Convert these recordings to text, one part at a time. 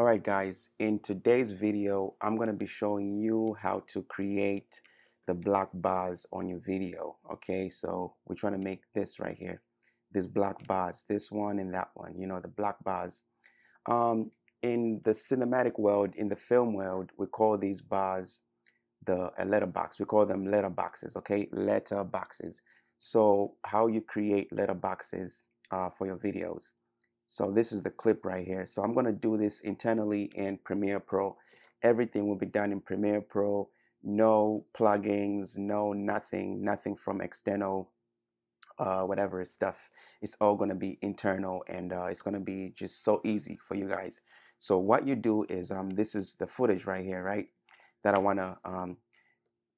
Alright guys, in today's video I'm going to be showing you how to create the black bars on your video. Okay, so we're trying to make this right here, these black bars, this one and that one, you know, the black bars. In the cinematic world, in the film world, we call these bars a letterbox. We call them letterboxes, okay? Letterboxes. So how you create letterboxes for your videos. So this is the clip right here. So I'm gonna do this internally in Premiere Pro. Everything will be done in Premiere Pro. No plugins, no nothing from external whatever stuff. It's all gonna be internal, and it's gonna be just so easy for you guys. So what you do is, this is the footage right here, right? That I wanna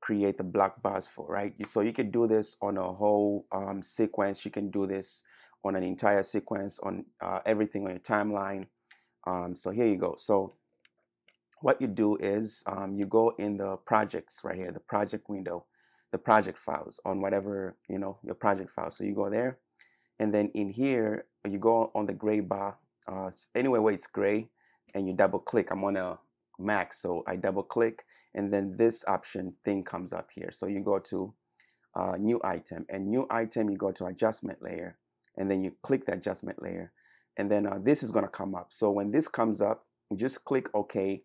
create the black bars for, right? So you can do this on a whole sequence. You can do this on an entire sequence, on everything on your timeline. So here you go. So what you do is you go in the projects right here, the project window, the project files on whatever, you know, your project files. So you go there, and then in here you go on the gray bar, anywhere where it's gray, and you double click. I'm on a Mac, so I double click, and then this option thing comes up here. So you go to new item, and new item, you go to adjustment layer, and then you click the adjustment layer, and then this is going to come up. So when this comes up, you just click OK,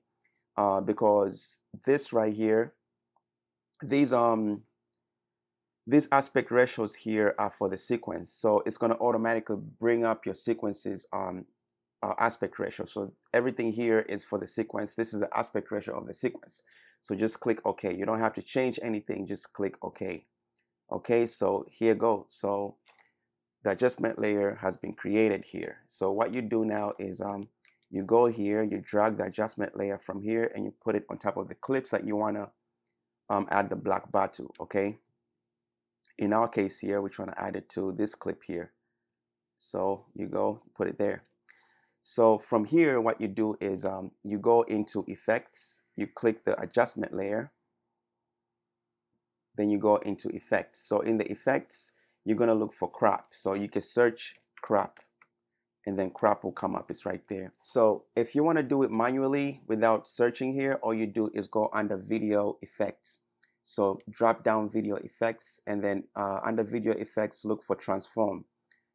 because this right here, these aspect ratios here are for the sequence, so it's going to automatically bring up your sequences on aspect ratio. So everything here is for the sequence. This is the aspect ratio of the sequence. So just click OK. You don't have to change anything. Just click OK. Okay, so here goes. So the adjustment layer has been created here. So what you do now is you go here, you drag the adjustment layer from here, and you put it on top of the clips that you want to add the black bar to. Okay, in our case here, we're trying to add it to this clip here. So you go put it there. So from here, what you do is you go into effects, you click the adjustment layer, then you go into effects. So in the effects, you're gonna look for crop. So you can search crop, and then crop will come up, it's right there. So if you wanna do it manually without searching here, all you do is go under video effects. So drop down video effects, and then under video effects, look for transform.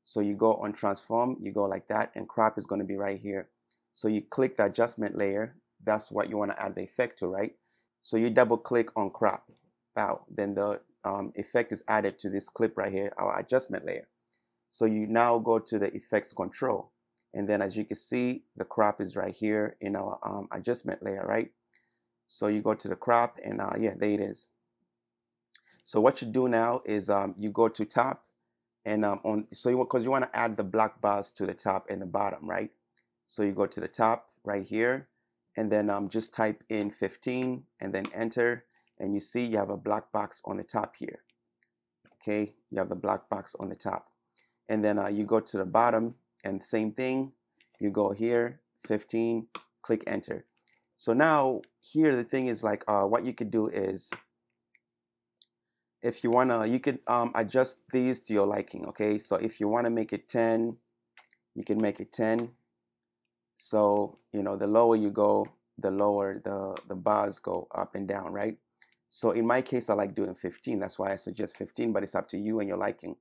So you go on transform, you go like that, and crop is going to be right here. So you click the adjustment layer. That's what you want to add the effect to, right? So you double click on crop. Wow. Then the effect is added to this clip right here, our adjustment layer. So you now go to the effects control. And then as you can see, the crop is right here in our adjustment layer, right? So you go to the crop, and yeah, there it is. So what you do now is you go to top. And because you want to add the black bars to the top and the bottom, right? So you go to the top right here, and then just type in 15 and then enter, and you see you have a black box on the top here. Okay, you have the black box on the top, and then you go to the bottom, and same thing. You go here, 15, click enter. So now here the thing is like what you could do is, if you wanna, you could adjust these to your liking, okay? So if you wanna make it 10, you can make it 10. So, you know, the lower you go, the lower the bars go up and down, right? So in my case, I like doing 15. That's why I suggest 15, but it's up to you and your liking.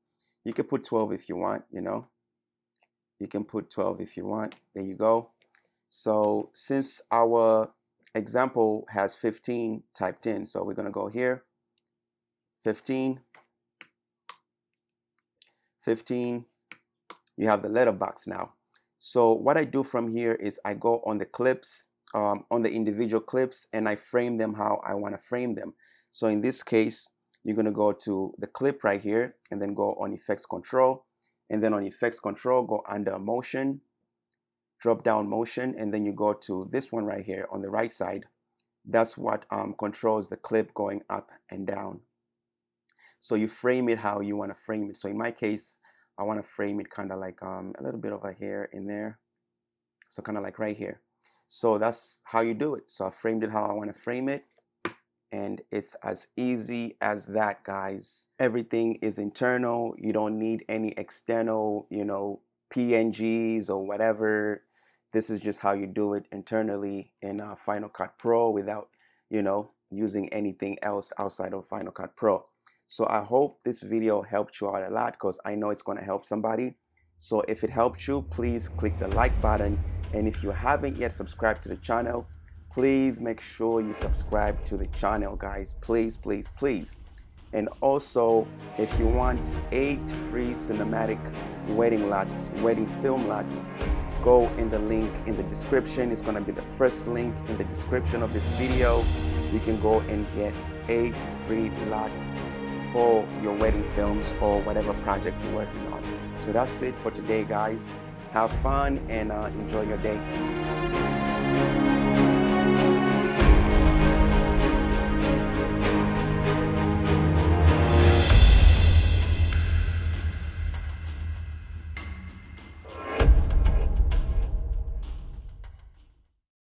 You can put 12 if you want, you know? You can put 12 if you want. There you go. So since our example has 15 typed in, so we're gonna go here. 15, you have the letterbox now. So what I do from here is I go on the clips, on the individual clips, and I frame them how I want to frame them. So in this case, you're going to go to the clip right here, and then go on effects control, and then on effects control, go under motion, drop down motion, and then you go to this one right here on the right side. That's what controls the clip going up and down. So you frame it how you want to frame it. So in my case, I want to frame it kind of like a little bit over here in there. So kind of like right here. So that's how you do it. So I framed it how I want to frame it. And it's as easy as that, guys. Everything is internal. You don't need any external, you know, PNGs or whatever This is just how you do it internally in Final Cut Pro without, you know, using anything else outside of Final Cut Pro. So I hope this video helped you out a lot, because I know it's going to help somebody. So if it helped you, please click the like button. And if you haven't yet subscribed to the channel, please make sure you subscribe to the channel, guys. Please, please, please. And also, if you want 8 free cinematic wedding film LUTs, go in the link in the description. It's going to be the first link in the description of this video. You can go and get 8 free LUTs for your wedding films or whatever project you're working on. So that's it for today, guys. Have fun and enjoy your day.